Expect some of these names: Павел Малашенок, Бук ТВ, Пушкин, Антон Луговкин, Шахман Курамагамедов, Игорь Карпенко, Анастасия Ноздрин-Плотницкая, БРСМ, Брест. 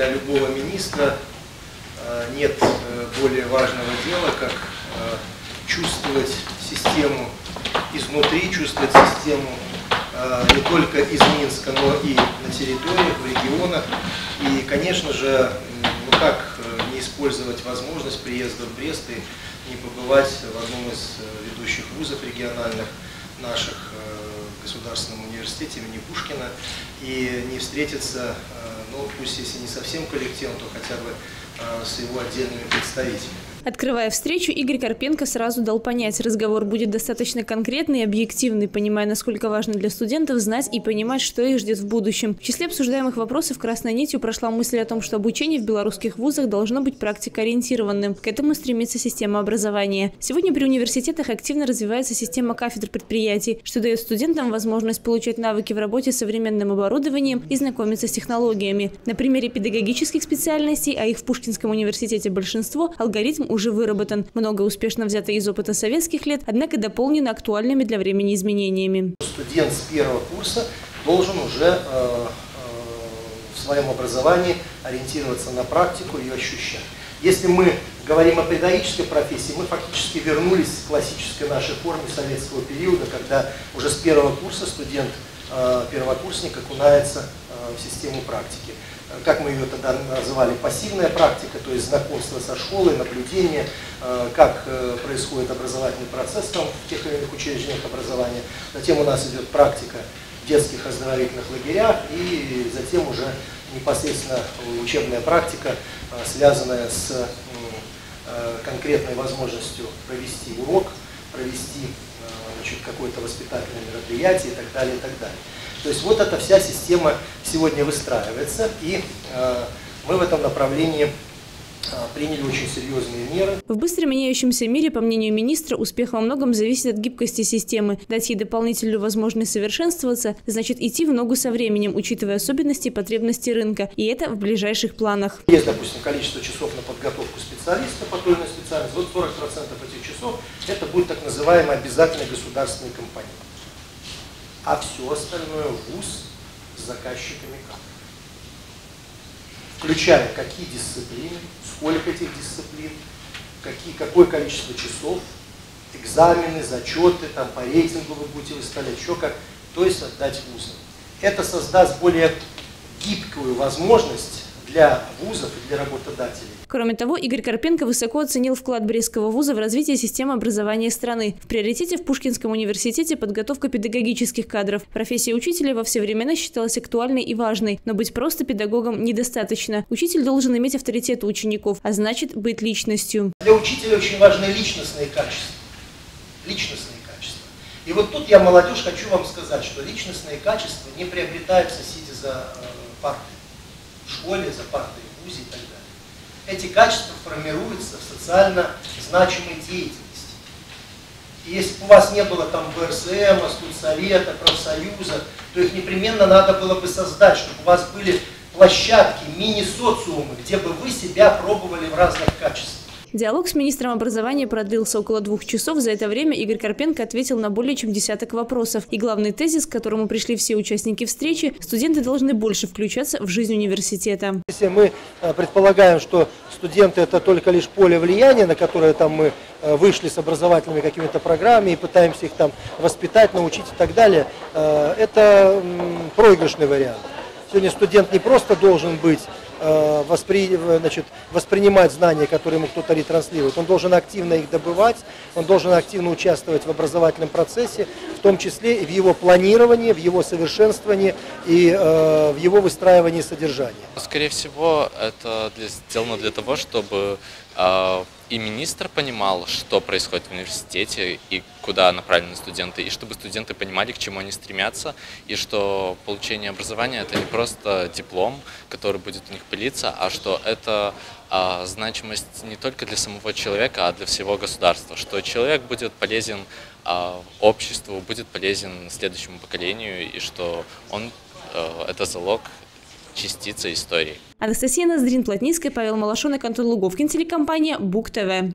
для любого министра нет более важного дела, как чувствовать систему изнутри, чувствовать систему не только из Минска, но и на территориях, в регионах. И, конечно же, ну как не использовать возможность приезда в Брест и не побывать в одном из ведущих вузов региональных наших, в Государственном университете имени Пушкина, и не встретиться, ну пусть если не совсем коллективом, то хотя бы с его отдельными представителями. Открывая встречу, Игорь Карпенко сразу дал понять, разговор будет достаточно конкретный и объективный, понимая, насколько важно для студентов знать и понимать, что их ждет в будущем. В числе обсуждаемых вопросов красной нитью прошла мысль о том, что обучение в белорусских вузах должно быть практикоориентированным. К этому стремится система образования. Сегодня при университетах активно развивается система кафедр предприятий, что дает студентам возможность получать навыки в работе с современным оборудованием и знакомиться с технологиями. На примере педагогических специальностей, а их в Пушкинском университете большинство, алгоритм уже выработан. Много успешно взято из опыта советских лет, однако дополнено актуальными для времени изменениями. Студент с первого курса должен уже в своем образовании ориентироваться на практику и ощущать. Если мы говорим о педагогической профессии, мы фактически вернулись к классической нашей форме советского периода, когда уже с первого курса студент, первокурсник, окунается в систему практики. Как мы ее тогда называли, пассивная практика, то есть знакомство со школой, наблюдение, как происходит образовательный процесс там, в тех или иных учреждениях образования. Затем у нас идет практика в детских оздоровительных лагерях и затем уже непосредственно учебная практика, связанная с конкретной возможностью провести урок, провести какое-то воспитательное мероприятие и так далее, и так далее. То есть вот эта вся система сегодня выстраивается, и мы в этом направлении приняли очень серьезные меры. В быстро меняющемся мире, по мнению министра, успех во многом зависит от гибкости системы. Дать ей дополнительную возможность совершенствоваться значит идти в ногу со временем, учитывая особенности и потребности рынка. И это в ближайших планах. Есть, допустим, количество часов на подготовку специалиста по той или иной специальности. Вот 40% этих часов это будет так называемый обязательный государственный компонент. А все остальное вуз с заказчиками кадров. Включая, какие дисциплины, сколько этих дисциплин, какое количество часов, экзамены, зачеты, там, по рейтингу вы будете выставлять, еще как, то есть отдать вузам. Это создаст более гибкую возможность для вузов и для работодателей. Кроме того, Игорь Карпенко высоко оценил вклад Брестского вуза в развитие системы образования страны. В приоритете в Пушкинском университете подготовка педагогических кадров. Профессия учителя во все времена считалась актуальной и важной, но быть просто педагогом недостаточно. Учитель должен иметь авторитет у учеников, а значит быть личностью. Для учителя очень важны личностные качества. Личностные качества. И вот тут я, молодежь, хочу вам сказать, что личностные качества не приобретаются, сидя за партой. В школе, за партой, в вузе и так далее. Эти качества формируются в социально значимой деятельности. И если бы у вас не было там БРСМ, студсовета, профсоюза, то их непременно надо было бы создать, чтобы у вас были площадки, мини-социумы, где бы вы себя пробовали в разных качествах. Диалог с министром образования продлился около 2 часов. За это время Игорь Карпенко ответил на более чем 10 вопросов. И главный тезис, к которому пришли все участники встречи – студенты должны больше включаться в жизнь университета. Если мы предполагаем, что студенты – это только лишь поле влияния, на которое там мы вышли с образовательными какими-то программами и пытаемся их там воспитать, научить и так далее, это проигрышный вариант. Сегодня студент не просто должен быть воспринимать знания, которые ему кто-то ретранслирует. Он должен активно их добывать, он должен активно участвовать в образовательном процессе, в том числе и в его планировании, в его совершенствовании и в его выстраивании содержания. Скорее всего, это сделано для того, чтобы и министр понимал, что происходит в университете и куда направлены студенты, и чтобы студенты понимали, к чему они стремятся, и что получение образования – это не просто диплом, который будет у них пылиться, а что это значимость не только для самого человека, а для всего государства, что человек будет полезен обществу, будет полезен следующему поколению, и что он – это залог частицы истории. Анастасия Ноздрин-Плотницкая, Павел Малашенок, Антон Луговкин, телекомпания «Бук ТВ».